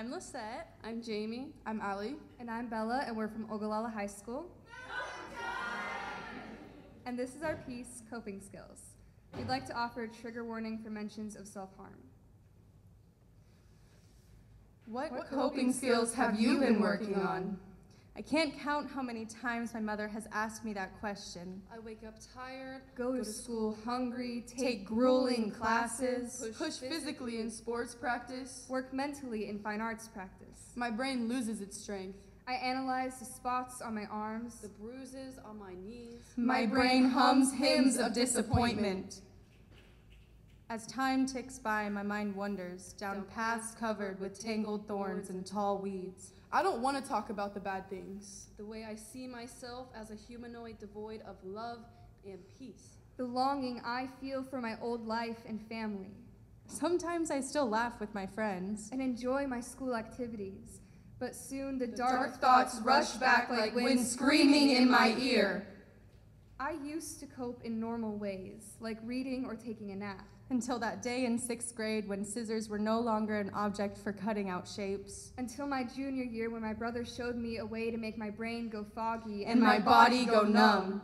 I'm Lisette. I'm Jamie. I'm Ali. And I'm Bella, and we're from Ogallala High School. And this is our piece, Coping Skills. We'd like to offer a trigger warning for mentions of self-harm. What coping skills have you been working on? I can't count how many times my mother has asked me that question. I wake up tired, go to school hungry, take grueling classes, push physically in sports practice, work mentally in fine arts practice. My brain loses its strength. I analyze the spots on my arms, the bruises on my knees. My brain hums hymns of disappointment. As time ticks by, my mind wanders down paths covered with tangled thorns and tall weeds. I don't want to talk about the bad things. The way I see myself as a humanoid devoid of love and peace. The longing I feel for my old life and family. Sometimes I still laugh with my friends and enjoy my school activities, but soon the dark thoughts rush back like wind screaming in my ear. I used to cope in normal ways, like reading or taking a nap. Until that day in 6th grade when scissors were no longer an object for cutting out shapes. Until my junior year when my brother showed me a way to make my brain go foggy and my body go numb.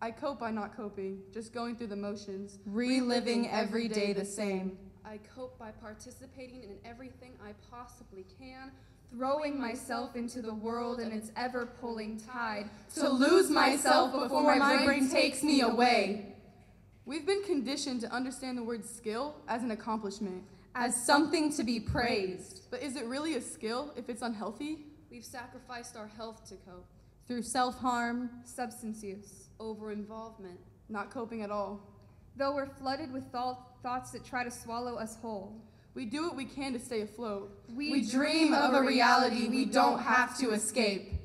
I cope by not coping, just going through the motions. Reliving every day the same. I cope by participating in everything I possibly can. Throwing myself into the world and its ever-pulling tide, to lose myself before my brain takes me away. We've been conditioned to understand the word skill as an accomplishment, as something to be praised. But is it really a skill if it's unhealthy? We've sacrificed our health to cope. Through self-harm, substance use, over-involvement, not coping at all. Though we're flooded with thoughts that try to swallow us whole. We do what we can to stay afloat. We dream of a reality we don't have to escape.